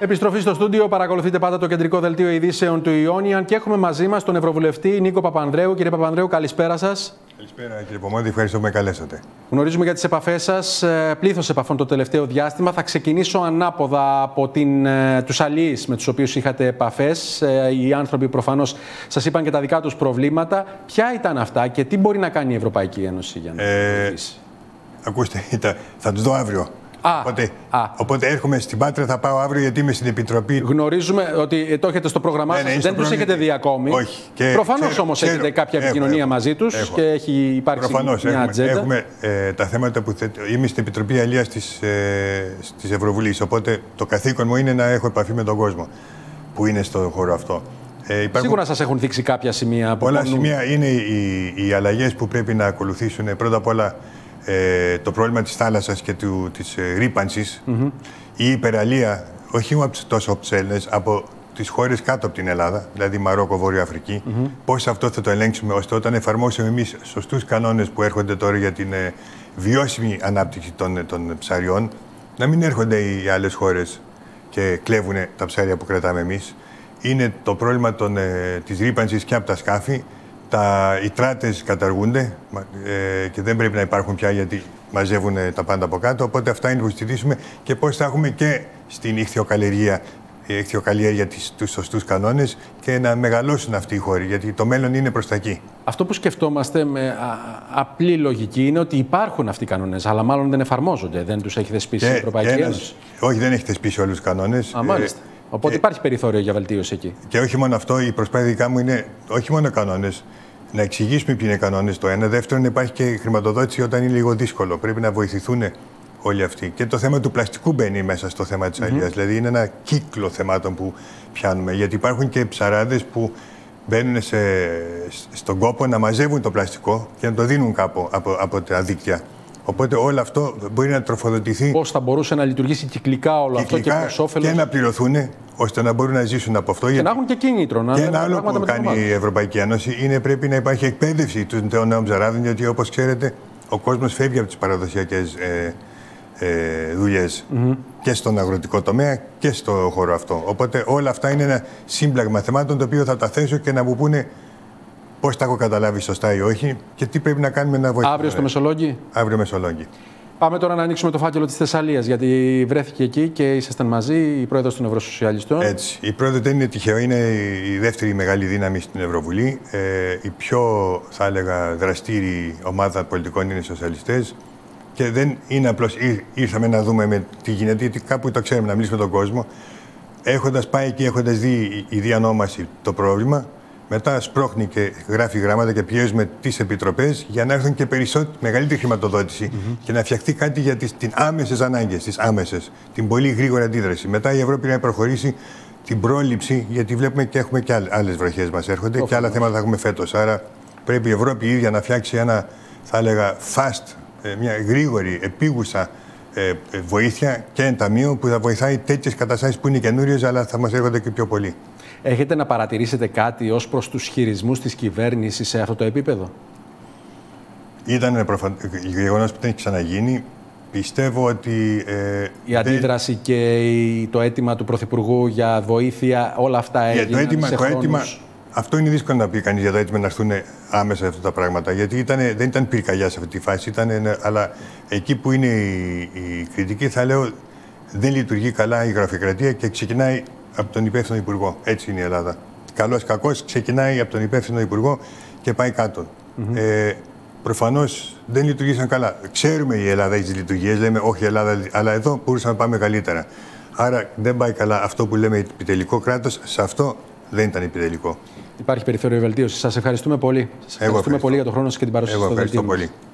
Επιστροφή στο στούντιο, παρακολουθείτε πάντα το κεντρικό δελτίο ειδήσεων του Ιόνιαν και έχουμε μαζί μας τον Ευρωβουλευτή Νίκο Παπανδρέου. Κύριε Παπανδρέου, καλησπέρα σας. Καλησπέρα κύριε Πομόντη, ευχαριστώ που με καλέσατε. Γνωρίζουμε για τις επαφές σας, πλήθος επαφών το τελευταίο διάστημα. Θα ξεκινήσω ανάποδα από τους αλλοίς με τους οποίους είχατε επαφές. Οι άνθρωποι προφανώς σας είπαν και τα δικά τους προβλήματα. Ποια ήταν αυτά και τι μπορεί να κάνει η Ευρωπαϊκή Ένωση για να βοηθήσει? Ακούστε, θα τους δω αύριο. Οπότε έρχομαι στην Πάτρα, θα πάω αύριο γιατί είμαι στην Επιτροπή. Γνωρίζουμε ότι το έχετε στο πρόγραμμά σας, δεν τους έχετε δει ακόμη. Όχι. Προφανώς όμως έχετε κάποια επικοινωνία μαζί τους και έχει υπάρξει μια ατζέντα. Έχουμε τα θέματα που είμαι στην Επιτροπή Αλίας της Ευρωβουλής. Οπότε το καθήκον μου είναι να έχω επαφή με τον κόσμο που είναι στον χώρο αυτό. Σίγουρα σας έχουν δείξει κάποια σημεία. Πολλά σημεία είναι οι αλλαγές που πρέπει να ακολουθήσουν. Πρώτα απ' όλα, το πρόβλημα της θάλασσας και της ρύπανσης, η υπεραλία, όχι τόσο από τους Έλληνες, από τις χώρες κάτω από την Ελλάδα, δηλαδή Μαρόκο, Βόρειο Αφρική, πώς αυτό θα το ελέγξουμε, ώστε όταν εφαρμόσουμε εμείς σωστούς κανόνες που έρχονται τώρα για την βιώσιμη ανάπτυξη των ψαριών, να μην έρχονται οι άλλες χώρες και κλέβουν τα ψάρια που κρατάμε εμείς. Είναι το πρόβλημα της ρύπανσης και από τα σκάφη. Οι τράτες καταργούνται και δεν πρέπει να υπάρχουν πια γιατί μαζεύουν τα πάντα από κάτω. Οπότε αυτά είναι που στηρίζουμε και πώς θα έχουμε και στην ιχθυοκαλλιέργεια τους σωστούς κανόνες και να μεγαλώσουν αυτοί οι χώροι, γιατί το μέλλον είναι προς τα εκεί. Αυτό που σκεφτόμαστε με απλή λογική είναι ότι υπάρχουν αυτοί οι κανόνες, αλλά μάλλον δεν εφαρμόζονται, δεν τους έχει θεσπίσει η Ευρωπαϊκή Ένωση. Όχι, δεν έχει θεσπίσει όλους τους κανόνες. Μάλιστα. Οπότε υπάρχει περιθώριο για βελτίωση εκεί. Και όχι μόνο αυτό, η προσπάθεια δικά μου είναι όχι μόνο κανόνες, να εξηγήσουμε ποιοι είναι κανόνες το ένα. Δεύτερον, υπάρχει και χρηματοδότηση όταν είναι λίγο δύσκολο. Πρέπει να βοηθηθούν όλοι αυτοί. Και το θέμα του πλαστικού μπαίνει μέσα στο θέμα της αλίας. Δηλαδή, είναι ένα κύκλο θεμάτων που πιάνουμε. Γιατί υπάρχουν και ψαράδες που μπαίνουν στον κόπο να μαζεύουν το πλαστικό και να το δίνουν κάπου από τα δίκτυα. Οπότε όλο αυτό μπορεί να τροφοδοτηθεί. Πώς θα μπορούσε να λειτουργήσει κυκλικά όλο αυτό και προς όφελος. Και να πληρωθούν ώστε να μπορούν να ζήσουν από αυτό. Και γιατί να έχουν και κίνητρο. Και ένα άλλο που κάνει η Ευρωπαϊκή Ένωση είναι πρέπει να υπάρχει εκπαίδευση των νέων ψαράδων. Γιατί όπως ξέρετε, ο κόσμος φεύγει από τις παραδοσιακές δουλειές και στον αγροτικό τομέα και στο χώρο αυτό. Οπότε όλα αυτά είναι ένα σύμπλαγμα θεμάτων το οποίο θα τα θέσω και να μου πούνε πώς τα έχω καταλάβει σωστά ή όχι και τι πρέπει να κάνουμε να βοηθήσουμε. Αύριο στο Μεσολόγγι. Αύριο Μεσολόγγι. Πάμε τώρα να ανοίξουμε το φάκελο της Θεσσαλίας, γιατί βρέθηκε εκεί και ήσασταν μαζί η πρόεδρος των Ευρωσοσιαλιστών. Έτσι. Η πρόεδρος δεν είναι τυχαίο, είναι η δεύτερη μεγάλη δύναμη στην Ευρωβουλή. Η πιο, θα έλεγα, δραστήρη ομάδα πολιτικών είναι οι σοσιαλιστές. Και δεν είναι απλώς ήρθαμε να δούμε με τι γίνεται, γιατί κάπου το ξέρουμε, να μιλήσουμε τον κόσμο. Έχοντας πάει εκεί, έχοντας δει η διανόμαση το πρόβλημα. Μετά σπρώχνει και γράφει γράμματα και πιέζουμε τις επιτροπές για να έρθουν και μεγαλύτερη χρηματοδότηση και να φτιαχτεί κάτι για τις άμεσες ανάγκες, την πολύ γρήγορη αντίδραση. Μετά η Ευρώπη να προχωρήσει την πρόληψη, γιατί βλέπουμε και έχουμε και άλλες βροχές μας έρχονται και άλλα θέματα θα έχουμε φέτος. Άρα πρέπει η Ευρώπη η ίδια να φτιάξει ένα, θα έλεγα, μια γρήγορη, επίγουσα βοήθεια και ένα ταμείο που θα βοηθάει τέτοιες καταστάσεις που είναι καινούριες, αλλά θα μας έρχονται και πιο πολύ. Έχετε να παρατηρήσετε κάτι ως προς τους χειρισμούς της κυβέρνησης σε αυτό το επίπεδο? Ήταν γεγονός που δεν έχει ξαναγίνει. Πιστεύω ότι η αντίδραση και το αίτημα του Πρωθυπουργού για βοήθεια, όλα αυτά έγιναν σε χρόνους. Αυτό είναι δύσκολο να πει κανείς για το αίτημα να έρθουν άμεσα αυτά τα πράγματα. Γιατί δεν ήταν πυρκαγιά σε αυτή τη φάση, αλλά εκεί που είναι η κριτική θα λέω δεν λειτουργεί καλά η γραφειοκρατία και ξεκινάει από τον υπεύθυνο υπουργό. Έτσι είναι η Ελλάδα. Καλός κακός ξεκινάει από τον υπεύθυνο υπουργό και πάει κάτω. Προφανώς δεν λειτουργήσαν καλά. Ξέρουμε η Ελλάδα τις λειτουργίες, λέμε όχι Ελλάδα, αλλά εδώ μπορούσαμε να πάμε καλύτερα. Άρα δεν πάει καλά αυτό που λέμε επιτελικό κράτος, σε αυτό δεν ήταν επιτελικό. Υπάρχει περιθώριο βελτίωσης. Σας ευχαριστούμε πολύ. Σας ευχαριστούμε πολύ για τον χρόνο σας και την παρουσία σας στο δελτίο μας.